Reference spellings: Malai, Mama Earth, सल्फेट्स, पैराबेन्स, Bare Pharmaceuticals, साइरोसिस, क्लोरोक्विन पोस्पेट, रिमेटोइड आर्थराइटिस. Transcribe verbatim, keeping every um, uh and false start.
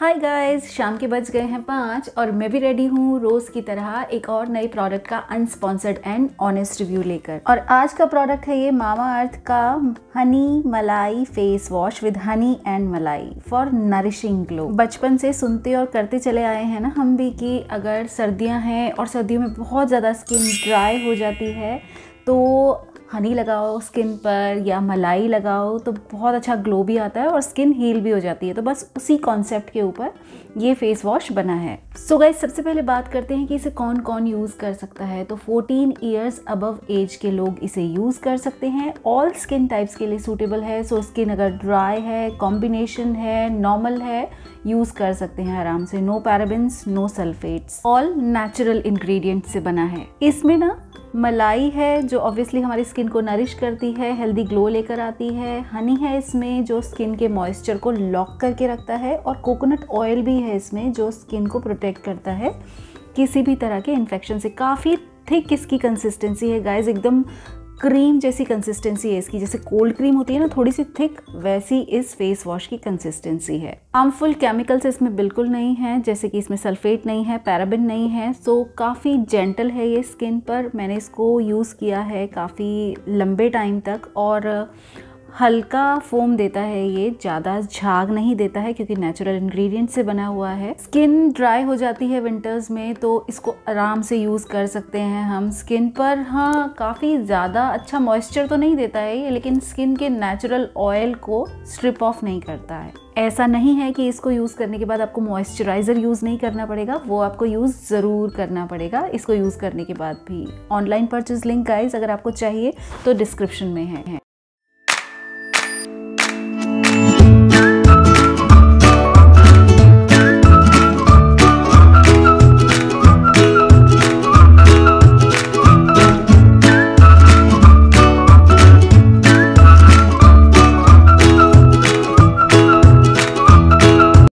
हाय guys, शाम के बज गए हैं पाँच और मैं भी रेडी हूँ रोज़ की तरह एक और नई प्रोडक्ट का अनस्पॉन्सर्ड एंड ऑनेस्ट रिव्यू लेकर। और आज का प्रोडक्ट है ये मामा अर्थ का honey malai face wash with honey and malai for nourishing glow. बचपन से सुनते और करते चले आए हैं ना हम भी कि अगर सर्दियाँ हैं और सर्दियों में बहुत ज़्यादा स्किन ड्राई हो जाती है तो हनी लगाओ स्किन पर या मलाई लगाओ तो बहुत अच्छा ग्लो भी आता है और स्किन हील भी हो जाती है। तो बस उसी कॉन्सेप्ट के ऊपर ये फेस वॉश बना है। सो so गाइस, सबसे पहले बात करते हैं कि इसे कौन कौन यूज़ कर सकता है। तो फोर्टीन इयर्स अबव एज के लोग इसे यूज़ कर सकते हैं। ऑल स्किन टाइप्स के लिए सूटेबल है। सो so स्किन अगर ड्राई है, कॉम्बिनेशन है, नॉर्मल है, यूज़ कर सकते हैं आराम से। No पैराबेन्स, no सल्फेट्स, all natural ingredient से बना है। इसमें ना मलाई है जो ऑब्वियसली हमारी स्किन को नरिश करती है, हेल्दी ग्लो लेकर आती है। हनी है इसमें जो स्किन के मॉइस्चर को लॉक करके रखता है, और कोकोनट ऑयल भी है इसमें जो स्किन को प्रोटेक्ट करता है किसी भी तरह के इन्फेक्शन से। काफ़ी थिक इसकी कंसिस्टेंसी है गाइस, एकदम क्रीम जैसी कंसिस्टेंसी है इसकी। जैसे कोल्ड क्रीम होती है ना थोड़ी सी थिक, वैसी इस फेस वॉश की कंसिस्टेंसी है। हार्मफुल केमिकल्स इसमें बिल्कुल नहीं है, जैसे कि इसमें सल्फेट नहीं है, पैराबिन नहीं है। सो काफ़ी जेंटल है ये स्किन पर। मैंने इसको यूज़ किया है काफ़ी लंबे टाइम तक और हल्का फोम देता है ये, ज़्यादा झाग नहीं देता है क्योंकि नेचुरल इंग्रेडिएंट से बना हुआ है। स्किन ड्राई हो जाती है विंटर्स में तो इसको आराम से यूज़ कर सकते हैं हम स्किन पर। हाँ, काफ़ी ज़्यादा अच्छा मॉइस्चर तो नहीं देता है ये, लेकिन स्किन के नेचुरल ऑयल को स्ट्रिप ऑफ नहीं करता है। ऐसा नहीं है कि इसको यूज़ करने के बाद आपको मॉइस्चराइज़र यूज़ नहीं करना पड़ेगा, वो आपको यूज़ ज़रूर करना पड़ेगा इसको यूज़ करने के बाद भी। ऑनलाइन परचेज लिंक गाइस अगर आपको चाहिए तो डिस्क्रिप्शन में है।